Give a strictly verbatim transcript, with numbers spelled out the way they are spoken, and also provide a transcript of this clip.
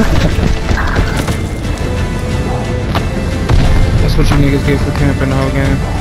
That's what you niggas get for camping the whole game.